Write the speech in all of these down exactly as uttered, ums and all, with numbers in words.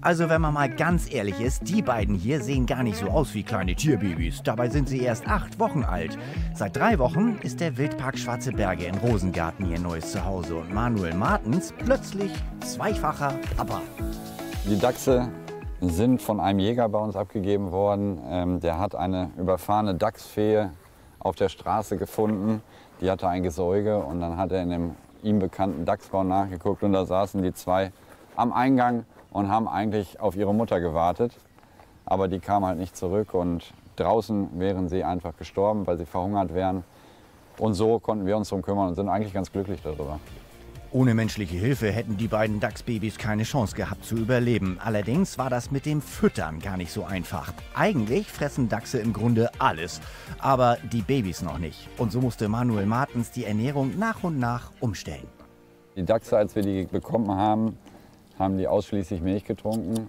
Also wenn man mal ganz ehrlich ist, die beiden hier sehen gar nicht so aus wie kleine Tierbabys. Dabei sind sie erst acht Wochen alt. Seit drei Wochen ist der Wildpark Schwarze Berge in Rosengarten ihr neues Zuhause. Und Manuel Martens plötzlich zweifacher Papa. Die Dachse sind von einem Jäger bei uns abgegeben worden. Ähm, der hat eine überfahrene Dachsfee auf der Straße gefunden. Die hatte ein Gesäuge und dann hat er in dem ihm bekannten Dachsbau nachgeguckt. Und da saßen die zwei am Eingang und haben eigentlich auf ihre Mutter gewartet, aber die kam halt nicht zurück und draußen wären sie einfach gestorben, weil sie verhungert wären. Und so konnten wir uns darum kümmern und sind eigentlich ganz glücklich darüber. Ohne menschliche Hilfe hätten die beiden Dachsbabys keine Chance gehabt zu überleben. Allerdings war das mit dem Füttern gar nicht so einfach. Eigentlich fressen Dachse im Grunde alles, aber die Babys noch nicht. Und so musste Manuel Martens die Ernährung nach und nach umstellen. Die Dachse, als wir die bekommen haben, haben die ausschließlich Milch getrunken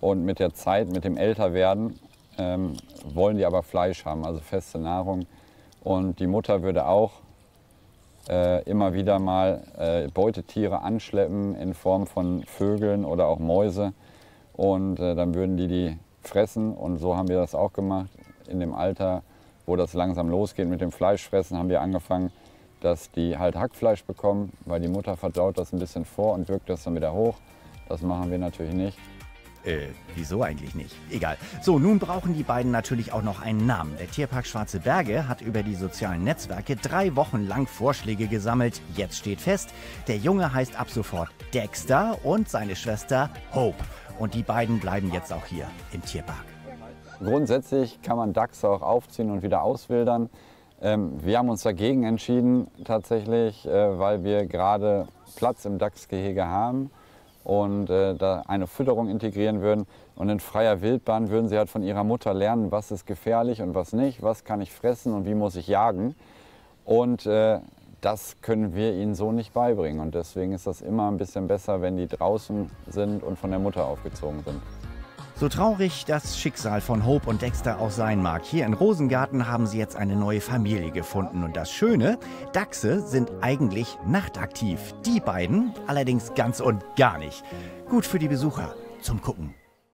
und mit der Zeit, mit dem Älterwerden, ähm, wollen die aber Fleisch haben, also feste Nahrung. Und die Mutter würde auch äh, immer wieder mal äh, Beutetiere anschleppen in Form von Vögeln oder auch Mäuse. Und äh, dann würden die die fressen und so haben wir das auch gemacht. In dem Alter, wo das langsam losgeht mit dem Fleischfressen, haben wir angefangen, dass die halt Hackfleisch bekommen, weil die Mutter verdaut das ein bisschen vor und wirkt das dann wieder hoch. Das machen wir natürlich nicht. Äh, wieso eigentlich nicht? Egal. So, nun brauchen die beiden natürlich auch noch einen Namen. Der Tierpark Schwarze Berge hat über die sozialen Netzwerke drei Wochen lang Vorschläge gesammelt. Jetzt steht fest, der Junge heißt ab sofort Dexter und seine Schwester Hope. Und die beiden bleiben jetzt auch hier im Tierpark. Grundsätzlich kann man Dachse auch aufziehen und wieder auswildern. Ähm, wir haben uns dagegen entschieden, tatsächlich, äh, weil wir gerade Platz im Dachsgehege haben und äh, da eine Fütterung integrieren würden. Und in freier Wildbahn würden sie halt von ihrer Mutter lernen, was ist gefährlich und was nicht, was kann ich fressen und wie muss ich jagen. Und äh, das können wir ihnen so nicht beibringen. Und deswegen ist das immer ein bisschen besser, wenn die draußen sind und von der Mutter aufgezogen sind. So traurig das Schicksal von Hope und Dexter auch sein mag, hier in Rosengarten haben sie jetzt eine neue Familie gefunden. Und das Schöne, Dachse sind eigentlich nachtaktiv. Die beiden allerdings ganz und gar nicht. Gut für die Besucher zum Gucken.